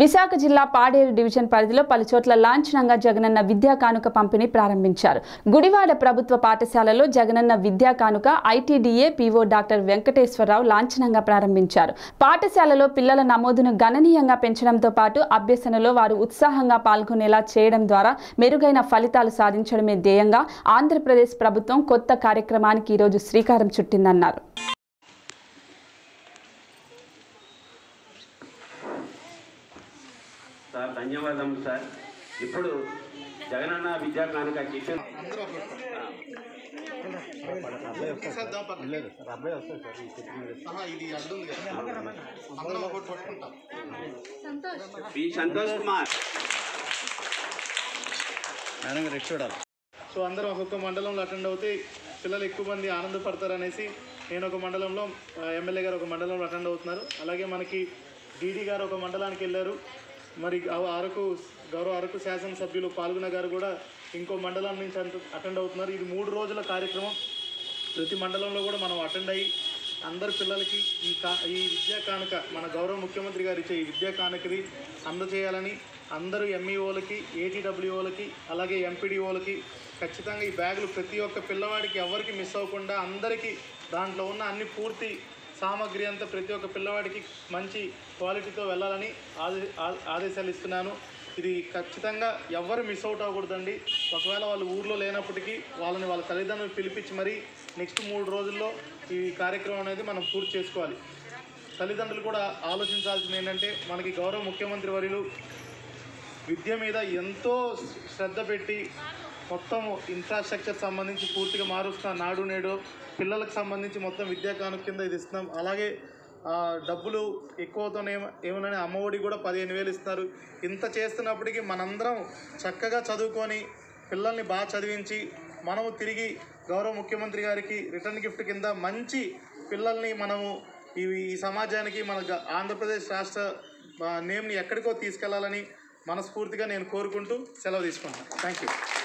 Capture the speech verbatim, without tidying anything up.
విశాఖ జిల్లా పాడేరు డివిజన్ పరిధిలో పలుచోట్ల లాంఛనంగా జగనన్న విద్యా కానుక పంపిణీ ప్రారంభించారు. గుడివాడ ప్రభుత్వ పాఠశాలలో జగనన్న విద్యా కానుక ఐటీడీఏ పీఓ డాక్టర్ వెంకటేశ్వరరావు లాంఛనంగా ప్రారంభించారు. పాఠశాలలో పిల్లల నమోదును గణనీయంగా పెంచడంతో పాటు అభ్యసనలో వారు ఉత్సాహంగా పాల్గొనేలా చేయడం ద్వారా మెరుగైన ఫలితాలు సాధించడమే ధ్యేయంగా ఆంధ్రప్రదేశ్ ప్రభుత్వం కొత్త కార్యక్రమానికి ఈరోజు శ్రీకారం చుట్టిందన్నారు. సార్ ధన్యవాదం సార్. ఇప్పుడు జగనన్న విద్యా కానుక కిషన్ సంతోష్ కుమార్ చూడాలి. సో అందరూ ఒక్కొక్క మండలంలో అటెండ్ అవుతే పిల్లలు ఎక్కువ మంది ఆనందపడతారనేసి నేను ఒక మండలంలో, ఎమ్మెల్యే గారు ఒక మండలంలో అటెండ్ అవుతున్నారు. అలాగే మనకి డీడీ గారు ఒక మండలానికి వెళ్ళారు. మరి అరకు గౌరవ అరకు శాసనసభ్యులు పాల్గొన్న గారు కూడా ఇంకో మండలం నుంచి అటెండ్ అవుతున్నారు. ఇది మూడు రోజుల కార్యక్రమం. ప్రతి మండలంలో కూడా మనం అటెండ్ అయ్యి అందరు పిల్లలకి ఈ కా ఈ విద్యా కానుక మన గౌరవ ముఖ్యమంత్రి గారు ఇచ్చే ఈ విద్యా కానుకది అందజేయాలని అందరూ ఎంఈఓలకి, ఏటీడబ్ల్యూఓలకి, అలాగే ఎంపీడీఓలకి ఖచ్చితంగా ఈ బ్యాగులు ప్రతి ఒక్క పిల్లవాడికి ఎవరికి మిస్ అవ్వకుండా అందరికీ దాంట్లో ఉన్న అన్ని పూర్తి సామాగ్రి అంతా ప్రతి ఒక్క పిల్లవాడికి మంచి క్వాలిటీతో వెళ్ళాలని ఆదేశాలు ఇస్తున్నాను. ఇది ఖచ్చితంగా ఎవరు మిస్ అవుట్ అవ్వకూడదండి. ఒకవేళ వాళ్ళు ఊర్లో లేనప్పటికీ వాళ్ళని వాళ్ళ తల్లిదండ్రులు పిలిపించి మరీ నెక్స్ట్ మూడు రోజుల్లో ఈ కార్యక్రమం అనేది మనం పూర్తి చేసుకోవాలి. తల్లిదండ్రులు కూడా ఆలోచించాల్సింది ఏంటంటే మనకి గౌరవ ముఖ్యమంత్రి వర్యులు విద్య మీద ఎంతో శ్రద్ధ పెట్టి మొత్తం ఇన్ఫ్రాస్ట్రక్చర్ సంబంధించి పూర్తిగా మారుస్తున్న నాడు నేడు పిల్లలకు సంబంధించి మొత్తం విద్యా కానుక కింద ఇది ఇస్తున్నాం. అలాగే డబ్బులు ఎక్కువతోనే ఏమన్నా అమ్మఒడి కూడా పదిహేను వేలు ఇస్తున్నారు. ఇంత చేస్తున్నప్పటికీ మనందరం చక్కగా చదువుకొని పిల్లల్ని బాగా చదివించి మనము తిరిగి గౌరవ ముఖ్యమంత్రి గారికి రిటర్న్ గిఫ్ట్ కింద మంచి పిల్లల్ని మనము ఇవి ఈ సమాజానికి మన ఆంధ్రప్రదేశ్ రాష్ట్ర నేమ్ని ఎక్కడికో తీసుకెళ్లాలని మనస్ఫూర్తిగా నేను కోరుకుంటూ సెలవు తీసుకుంటాను. Thank you.